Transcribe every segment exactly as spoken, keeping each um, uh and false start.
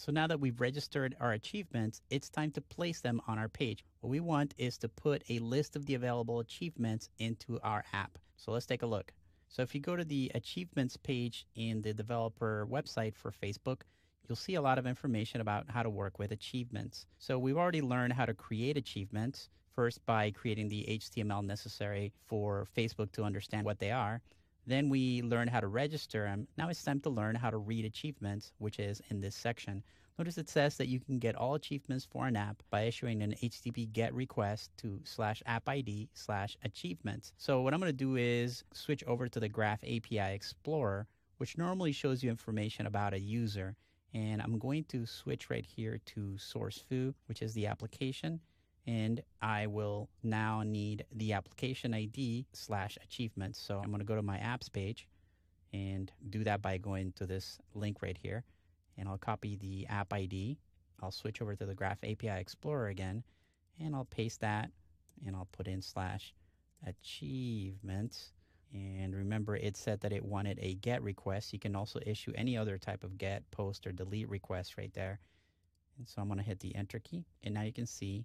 So now that we've registered our achievements, it's time to place them on our page. What we want is to put a list of the available achievements into our app. So let's take a look. So if you go to the achievements page in the developer website for Facebook, you'll see a lot of information about how to work with achievements. So we've already learned how to create achievements, first by creating the H T M L necessary for Facebook to understand what they are. Then we learned how to register them. Now it's time to learn how to read achievements, which is in this section. Notice it says that you can get all achievements for an app by issuing an H T T P GET request to slash app I D slash achievements. So what I'm going to do is switch over to the Graph A P I Explorer, which normally shows you information about a user. And I'm going to switch right here to SourceFoo, which is the application. And I will now need the application I D slash achievements. So I'm going to go to my apps page and do that by going to this link right here. And I'll copy the app I D. I'll switch over to the Graph A P I Explorer again, and I'll paste that, and I'll put in slash achievements. And remember, it said that it wanted a GET request. You can also issue any other type of GET, POST, or DELETE request right there. And so I'm going to hit the Enter key, and now you can see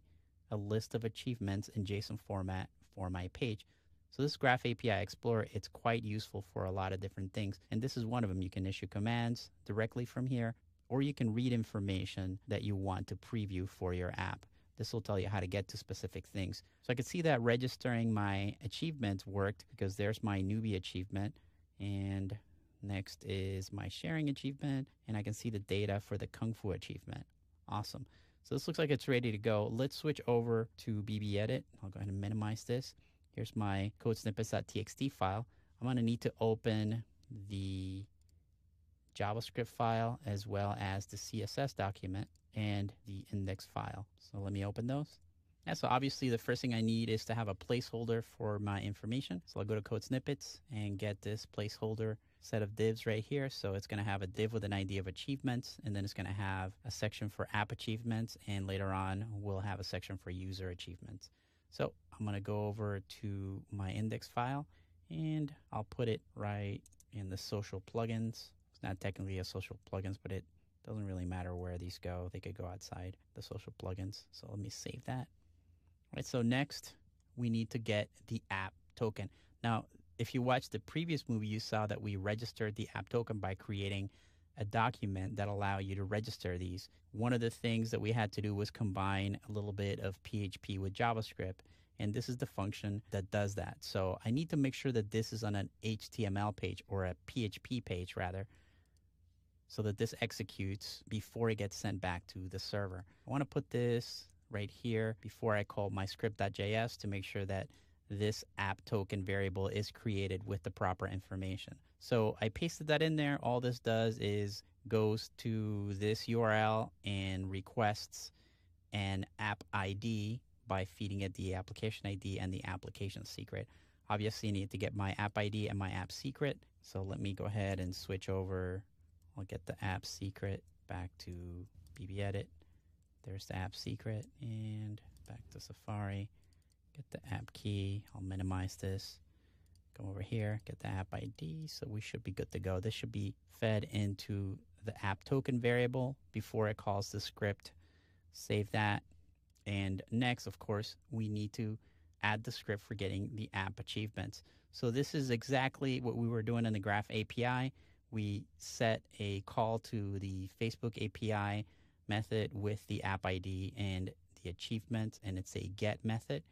a list of achievements in JSON format for my page. So this Graph A P I Explorer, it's quite useful for a lot of different things. And this is one of them. You can issue commands directly from here, or you can read information that you want to preview for your app. This will tell you how to get to specific things. So I could see that registering my achievements worked, because there's my newbie achievement. And next is my sharing achievement. And I can see the data for the Kung Fu achievement. Awesome. So this looks like it's ready to go. Let's switch over to BBEdit. I'll go ahead and minimize this. Here's my code snippets.txt file. I'm going to need to open the JavaScript file as well as the C S S document and the index file. So let me open those. And so obviously the first thing I need is to have a placeholder for my information. So I'll go to code snippets and get this placeholder set of divs right here. So it's going to have a div with an I D of achievements, and then it's going to have a section for app achievements, and later on we'll have a section for user achievements. So I'm going to go over to my index file, and I'll put it right in the social plugins. It's not technically a social plugins, but it doesn't really matter where these go. They could go outside the social plugins. So let me save that. All right, so next we need to get the app token. Now, if you watched the previous movie, you saw that we registered the app token by creating a document that allows you to register these. One of the things that we had to do was combine a little bit of P H P with JavaScript, and this is the function that does that. So I need to make sure that this is on an H T M L page, or a P H P page rather, so that this executes before it gets sent back to the server. I want to put this right here before I call my script.js to make sure that this app token variable is created with the proper information. So I pasted that in there. All this does is goes to this U R L and requests an app I D by feeding it the application I D and the application secret. Obviously I need to get my app I D and my app secret. So let me go ahead and switch over. I'll get the app secret back to BBEdit. There's the app secret, and back to Safari. Get the app key. I'll minimize this. Go over here, get the app I D. So we should be good to go. This should be fed into the app token variable before it calls the script. Save that. And next, of course, we need to add the script for getting the app achievements. So this is exactly what we were doing in the Graph A P I. We set a call to the Facebook A P I method with the app I D and the achievements, and it's a get method.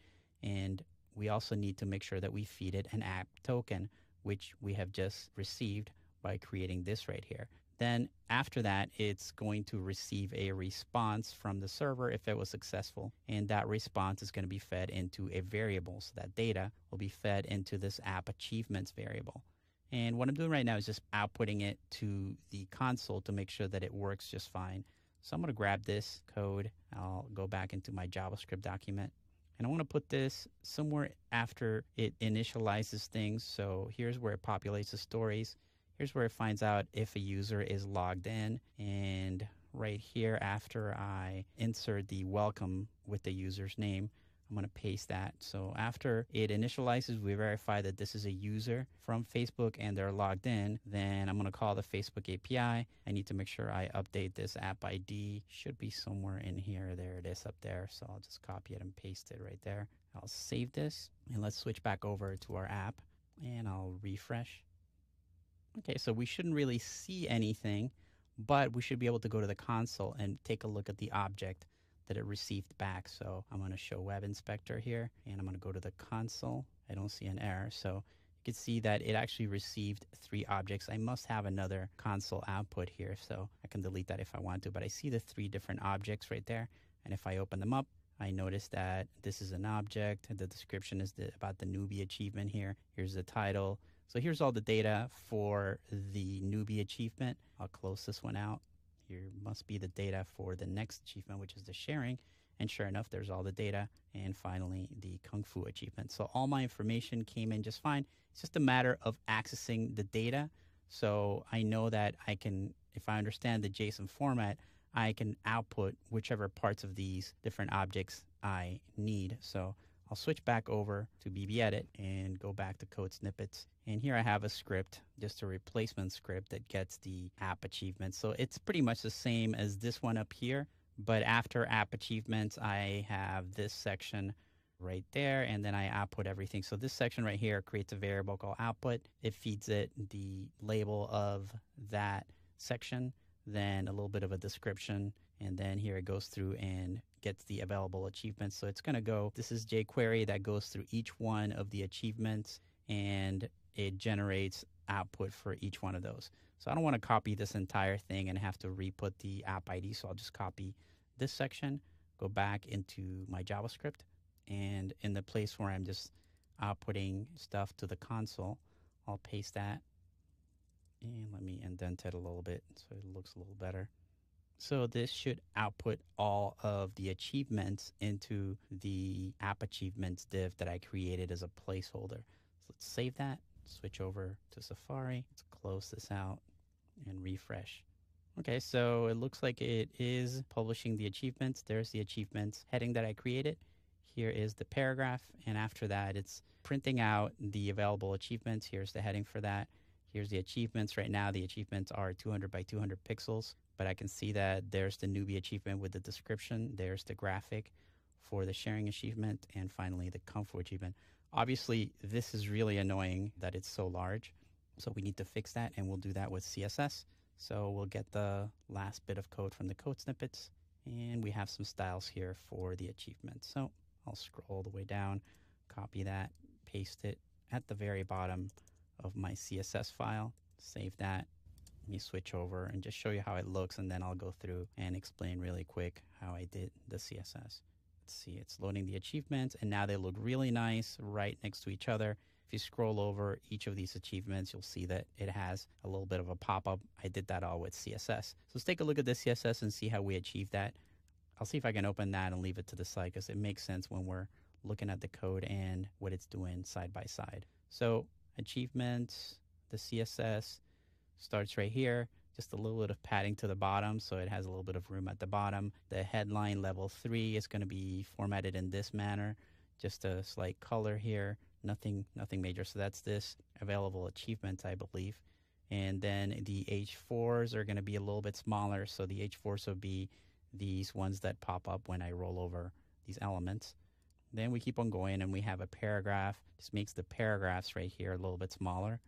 And we also need to make sure that we feed it an app token, which we have just received by creating this right here. Then after that, it's going to receive a response from the server if it was successful. And that response is going to be fed into a variable. So that data will be fed into this app achievements variable. And what I'm doing right now is just outputting it to the console to make sure that it works just fine. So I'm going to grab this code. I'll go back into my JavaScript document. And I want to put this somewhere after it initializes things. So here's where it populates the stories. Here's where it finds out if a user is logged in. And right here, after I insert the welcome with the user's name, I'm going to paste that. So after it initializes, we verify that this is a user from Facebook and they're logged in. Then I'm going to call the Facebook A P I. I need to make sure I update this app I D. Should be somewhere in here. There it is up there. So I'll just copy it and paste it right there. I'll save this and let's switch back over to our app and I'll refresh. Okay, so we shouldn't really see anything, but we should be able to go to the console and take a look at the object that it received back. So I'm going to show Web Inspector here and I'm going to go to the console. I don't see an error. So you can see that it actually received three objects. I must have another console output here, so I can delete that if I want to, but I see the three different objects right there. And if I open them up, I notice that this is an object. The description is the, about the newbie achievement here. Here's the title. So here's all the data for the newbie achievement. I'll close this one out. Here must be the data for the next achievement, which is the sharing. And sure enough, there's all the data. And finally, the Kung Fu achievement. So all my information came in just fine. It's just a matter of accessing the data. So I know that I can, if I understand the JSON format, I can output whichever parts of these different objects I need. So I'll switch back over to BBEdit and go back to code snippets. And here I have a script, just a replacement script that gets the app achievement. So it's pretty much the same as this one up here, but after app achievements, I have this section right there, and then I output everything. So this section right here creates a variable called output. It feeds it the label of that section, then a little bit of a description, and then here it goes through and gets the available achievements. So it's going to go, this is jQuery that goes through each one of the achievements and it generates output for each one of those. So I don't want to copy this entire thing and have to re-put the app I D. So I'll just copy this section, go back into my JavaScript, and in the place where I'm just outputting stuff to the console, I'll paste that. And let me indent it a little bit so it looks a little better. So this should output all of the achievements into the app achievements div that I created as a placeholder. So let's save that, switch over to Safari. Let's close this out and refresh. Okay, so it looks like it is publishing the achievements. There's the achievements heading that I created. Here is the paragraph. And after that, it's printing out the available achievements. Here's the heading for that. Here's the achievements. Right now, the achievements are two hundred by two hundred pixels, but I can see that there's the newbie achievement with the description. There's the graphic for the sharing achievement, and finally the Kung Fu achievement. Obviously, this is really annoying that it's so large, so we need to fix that, and we'll do that with C S S. So we'll get the last bit of code from the code snippets, and we have some styles here for the achievement. So I'll scroll all the way down, copy that, paste it at the very bottom of my C S S file, save that. Let me switch over and just show you how it looks, and then I'll go through and explain really quick how I did the C S S. Let's see, it's loading the achievements, and now they look really nice right next to each other. If you scroll over each of these achievements, you'll see that it has a little bit of a pop-up. I did that all with C S S. So let's take a look at the C S S and see how we achieve that. I'll see if I can open that and leave it to the side because it makes sense when we're looking at the code and what it's doing side by side. So achievements, the C S S starts right here, just a little bit of padding to the bottom, so it has a little bit of room at the bottom. The headline level three is going to be formatted in this manner, just a slight color here, nothing nothing major. So that's this available achievements, I believe. And then the H fours are going to be a little bit smaller, so the H fours will be these ones that pop up when I roll over these elements. Then we keep on going and we have a paragraph. Just makes the paragraphs right here a little bit smaller.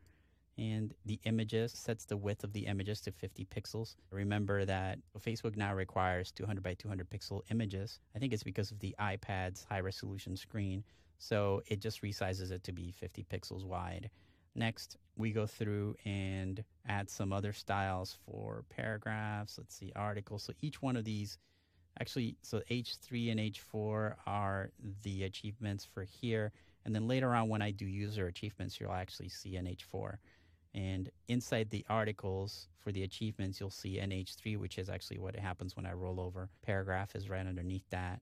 And the images, sets the width of the images to fifty pixels. Remember that Facebook now requires two hundred by two hundred pixel images. I think it's because of the iPad's high resolution screen. So it just resizes it to be fifty pixels wide. Next, we go through and add some other styles for paragraphs. Let's see, articles. So each one of these Actually, so H three and H four are the achievements for here. And then later on when I do user achievements, you'll actually see an H four. And inside the articles for the achievements, you'll see an H three, which is actually what happens when I roll over. Paragraph is right underneath that.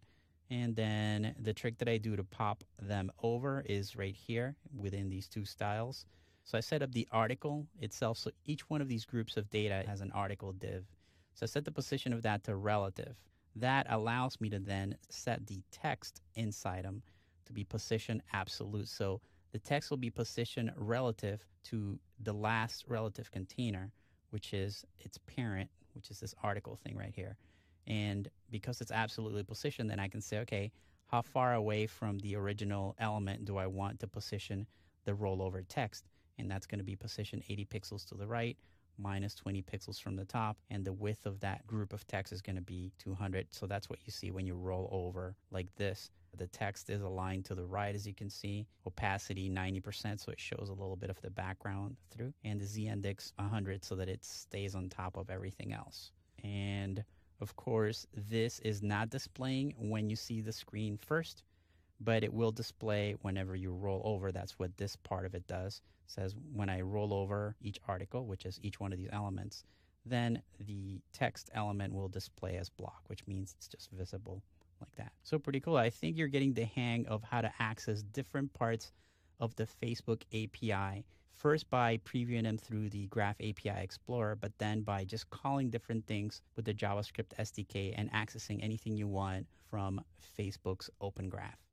And then the trick that I do to pop them over is right here within these two styles. So I set up the article itself. So each one of these groups of data has an article div. So I set the position of that to relative. That allows me to then set the text inside them to be position absolute. So the text will be positioned relative to the last relative container, which is its parent, which is this article thing right here. And because it's absolutely positioned, then I can say, okay, how far away from the original element do I want to position the rollover text? And that's going to be positioned eighty pixels to the right, minus twenty pixels from the top, and the width of that group of text is going to be two hundred. So that's what you see when you roll over like this. The text is aligned to the right, as you can see. Opacity ninety percent, so it shows a little bit of the background through, and the z-index one hundred so that it stays on top of everything else. And of course, this is not displaying when you see the screen first, but it will display whenever you roll over. That's what this part of it does. It says when I roll over each article, which is each one of these elements, then the text element will display as block, which means it's just visible like that. So pretty cool. I think you're getting the hang of how to access different parts of the Facebook A P I, first by previewing them through the Graph A P I Explorer, but then by just calling different things with the JavaScript S D K and accessing anything you want from Facebook's Open Graph.